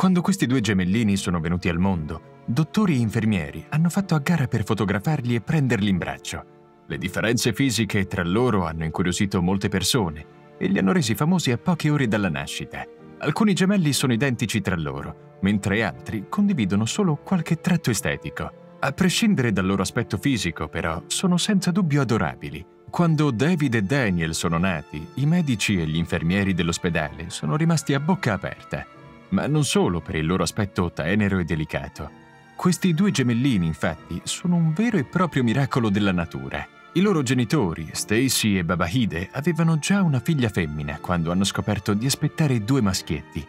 Quando questi due gemellini sono venuti al mondo, dottori e infermieri hanno fatto a gara per fotografarli e prenderli in braccio. Le differenze fisiche tra loro hanno incuriosito molte persone e li hanno resi famosi a poche ore dalla nascita. Alcuni gemelli sono identici tra loro, mentre altri condividono solo qualche tratto estetico. A prescindere dal loro aspetto fisico, però, sono senza dubbio adorabili. Quando David e Daniel sono nati, i medici e gli infermieri dell'ospedale sono rimasti a bocca aperta. Ma non solo per il loro aspetto tenero e delicato. Questi due gemellini, infatti, sono un vero e proprio miracolo della natura. I loro genitori, Stacy e Babahide, avevano già una figlia femmina quando hanno scoperto di aspettare due maschietti.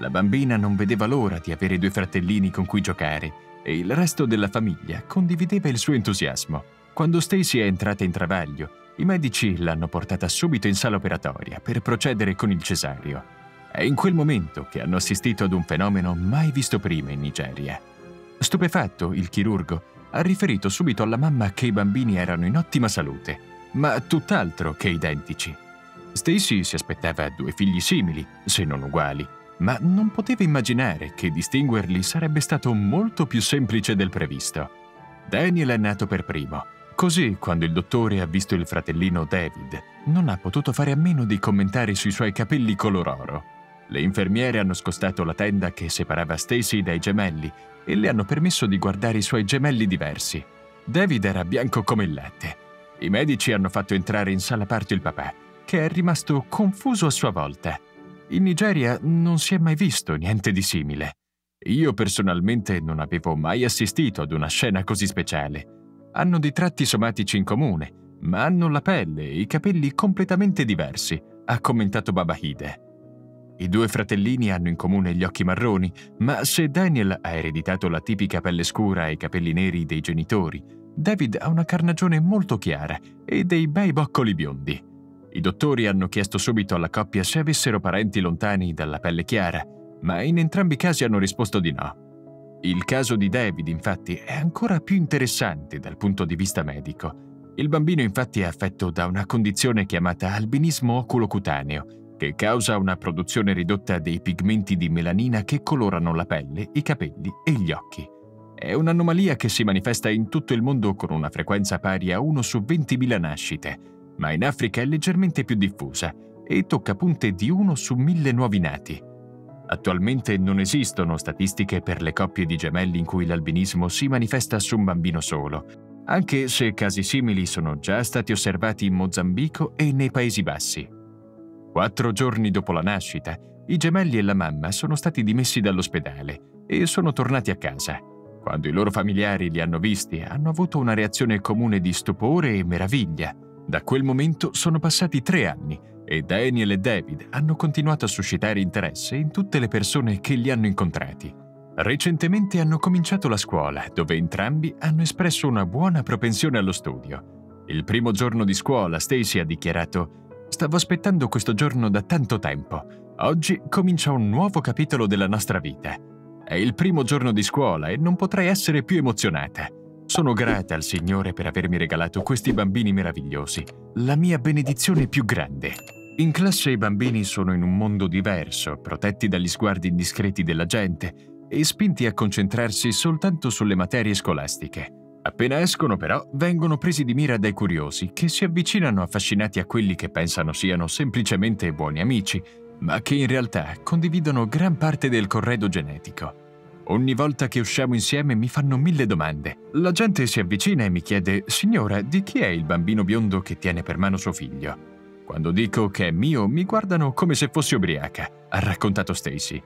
La bambina non vedeva l'ora di avere due fratellini con cui giocare e il resto della famiglia condivideva il suo entusiasmo. Quando Stacy è entrata in travaglio, i medici l'hanno portata subito in sala operatoria per procedere con il cesareo. È in quel momento che hanno assistito ad un fenomeno mai visto prima in Nigeria. Stupefatto, il chirurgo ha riferito subito alla mamma che i bambini erano in ottima salute, ma tutt'altro che identici. Stacy si aspettava due figli simili, se non uguali, ma non poteva immaginare che distinguerli sarebbe stato molto più semplice del previsto. Daniel è nato per primo, così quando il dottore ha visto il fratellino David, non ha potuto fare a meno di commentare sui suoi capelli color oro. Le infermiere hanno scostato la tenda che separava Stacy dai gemelli e le hanno permesso di guardare i suoi gemelli diversi. David era bianco come il latte. I medici hanno fatto entrare in sala parto il papà, che è rimasto confuso a sua volta. In Nigeria non si è mai visto niente di simile. Io personalmente non avevo mai assistito ad una scena così speciale. Hanno dei tratti somatici in comune, ma hanno la pelle e i capelli completamente diversi, ha commentato Babahide. I due fratellini hanno in comune gli occhi marroni, ma se Daniel ha ereditato la tipica pelle scura e i capelli neri dei genitori, David ha una carnagione molto chiara e dei bei boccoli biondi. I dottori hanno chiesto subito alla coppia se avessero parenti lontani dalla pelle chiara, ma in entrambi i casi hanno risposto di no. Il caso di David, infatti, è ancora più interessante dal punto di vista medico. Il bambino, infatti, è affetto da una condizione chiamata albinismo oculocutaneo, che causa una produzione ridotta dei pigmenti di melanina che colorano la pelle, i capelli e gli occhi. È un'anomalia che si manifesta in tutto il mondo con una frequenza pari a 1 su 20.000 nascite, ma in Africa è leggermente più diffusa e tocca punte di 1 su 1000 nuovi nati. Attualmente non esistono statistiche per le coppie di gemelli in cui l'albinismo si manifesta su un bambino solo, anche se casi simili sono già stati osservati in Mozambico e nei Paesi Bassi. 4 giorni dopo la nascita, i gemelli e la mamma sono stati dimessi dall'ospedale e sono tornati a casa. Quando i loro familiari li hanno visti, hanno avuto una reazione comune di stupore e meraviglia. Da quel momento sono passati 3 anni e Daniel e David hanno continuato a suscitare interesse in tutte le persone che li hanno incontrati. Recentemente hanno cominciato la scuola, dove entrambi hanno espresso una buona propensione allo studio. Il primo giorno di scuola, Stacy ha dichiarato: "Stavo aspettando questo giorno da tanto tempo. Oggi comincia un nuovo capitolo della nostra vita. È il primo giorno di scuola e non potrei essere più emozionata. Sono grata al Signore per avermi regalato questi bambini meravigliosi, la mia benedizione più grande." In classe i bambini sono in un mondo diverso, protetti dagli sguardi indiscreti della gente e spinti a concentrarsi soltanto sulle materie scolastiche. Appena escono, però, vengono presi di mira dai curiosi che si avvicinano affascinati a quelli che pensano siano semplicemente buoni amici, ma che in realtà condividono gran parte del corredo genetico. "Ogni volta che usciamo insieme mi fanno 1000 domande. La gente si avvicina e mi chiede: signora, di chi è il bambino biondo che tiene per mano suo figlio? Quando dico che è mio, mi guardano come se fossi ubriaca", ha raccontato Stacy.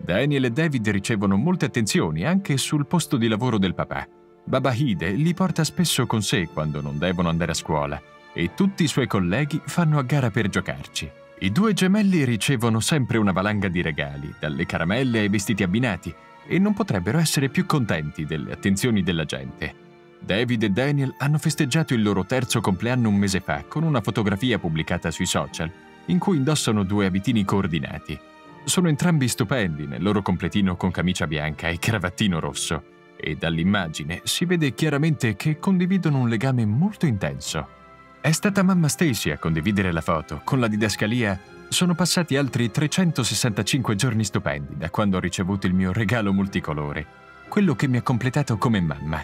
Daniel e David ricevono molte attenzioni anche sul posto di lavoro del papà. Babahide li porta spesso con sé quando non devono andare a scuola e tutti i suoi colleghi fanno a gara per giocarci. I due gemelli ricevono sempre una valanga di regali, dalle caramelle ai vestiti abbinati, e non potrebbero essere più contenti delle attenzioni della gente. David e Daniel hanno festeggiato il loro 3° compleanno un mese fa con una fotografia pubblicata sui social in cui indossano 2 abitini coordinati. Sono entrambi stupendi nel loro completino con camicia bianca e cravattino rosso, e dall'immagine si vede chiaramente che condividono un legame molto intenso. È stata mamma Stacy a condividere la foto con la didascalia Sono passati altri 365 giorni stupendi da quando ho ricevuto il mio regalo multicolore, quello che mi ha completato come mamma.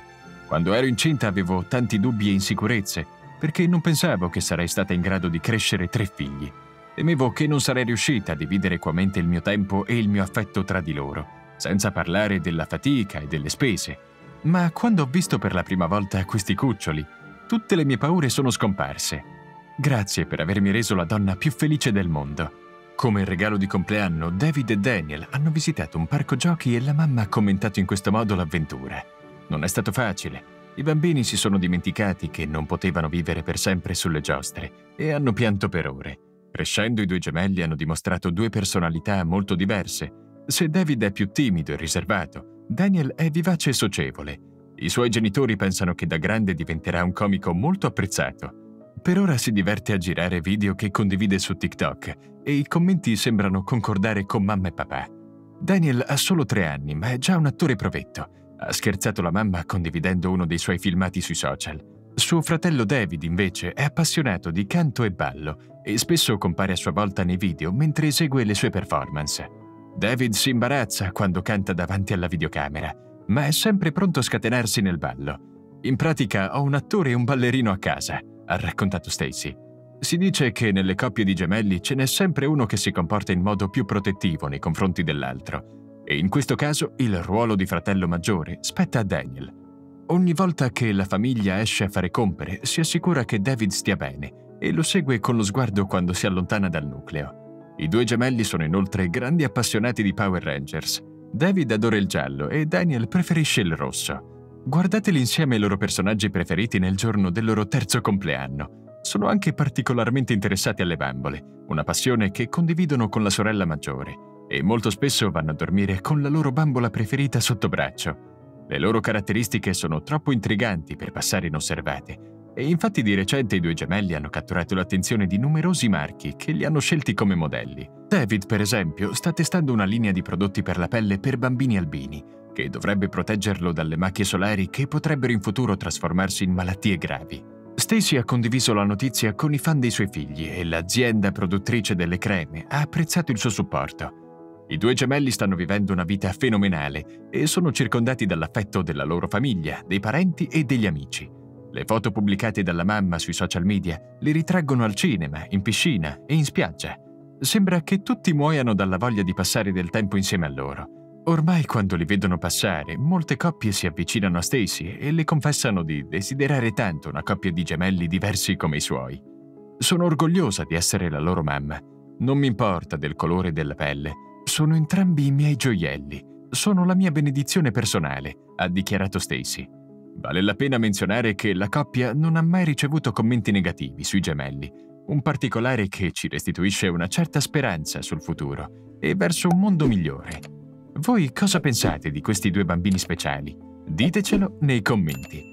Quando ero incinta avevo tanti dubbi e insicurezze, perché non pensavo che sarei stata in grado di crescere 3 figli. Temevo che non sarei riuscita a dividere equamente il mio tempo e il mio affetto tra di loro, senza parlare della fatica e delle spese. Ma quando ho visto per la prima volta questi cuccioli, tutte le mie paure sono scomparse. Grazie per avermi reso la donna più felice del mondo. Come regalo di compleanno, David e Daniel hanno visitato un parco giochi e la mamma ha commentato in questo modo l'avventura. Non è stato facile. I bambini si sono dimenticati che non potevano vivere per sempre sulle giostre e hanno pianto per ore. Crescendo, i 2 gemelli hanno dimostrato 2 personalità molto diverse. Se David è più timido e riservato, Daniel è vivace e socievole. I suoi genitori pensano che da grande diventerà un comico molto apprezzato. Per ora si diverte a girare video che condivide su TikTok e i commenti sembrano concordare con mamma e papà. Daniel ha solo 3 anni, ma è già un attore provetto. Ha scherzato la mamma condividendo uno dei suoi filmati sui social. Suo fratello David, invece, è appassionato di canto e ballo e spesso compare a sua volta nei video mentre esegue le sue performance. David si imbarazza quando canta davanti alla videocamera, ma è sempre pronto a scatenarsi nel ballo. In pratica ho un attore e un ballerino a casa, ha raccontato Stacy. Si dice che nelle coppie di gemelli ce n'è sempre uno che si comporta in modo più protettivo nei confronti dell'altro, e in questo caso il ruolo di fratello maggiore spetta a Daniel. Ogni volta che la famiglia esce a fare compere, si assicura che David stia bene e lo segue con lo sguardo quando si allontana dal nucleo. I 2 gemelli sono inoltre grandi appassionati di Power Rangers. David adora il giallo e Daniel preferisce il rosso. Guardateli insieme ai loro personaggi preferiti nel giorno del loro 3° compleanno. Sono anche particolarmente interessati alle bambole, una passione che condividono con la sorella maggiore, e molto spesso vanno a dormire con la loro bambola preferita sotto braccio. Le loro caratteristiche sono troppo intriganti per passare inosservate, e infatti di recente i 2 gemelli hanno catturato l'attenzione di numerosi marchi che li hanno scelti come modelli. David, per esempio, sta testando una linea di prodotti per la pelle per bambini albini, che dovrebbe proteggerlo dalle macchie solari che potrebbero in futuro trasformarsi in malattie gravi. Stacy ha condiviso la notizia con i fan dei suoi figli e l'azienda produttrice delle creme ha apprezzato il suo supporto. I 2 gemelli stanno vivendo una vita fenomenale e sono circondati dall'affetto della loro famiglia, dei parenti e degli amici. Le foto pubblicate dalla mamma sui social media li ritraggono al cinema, in piscina e in spiaggia. Sembra che tutti muoiano dalla voglia di passare del tempo insieme a loro. Ormai quando li vedono passare, molte coppie si avvicinano a Stacy e le confessano di desiderare tanto una coppia di gemelli diversi come i suoi. Sono orgogliosa di essere la loro mamma. Non mi importa del colore della pelle. Sono entrambi i miei gioielli. Sono la mia benedizione personale, ha dichiarato Stacy. Vale la pena menzionare che la coppia non ha mai ricevuto commenti negativi sui gemelli, un particolare che ci restituisce una certa speranza sul futuro e verso un mondo migliore. Voi cosa pensate di questi 2 bambini speciali? Ditecelo nei commenti.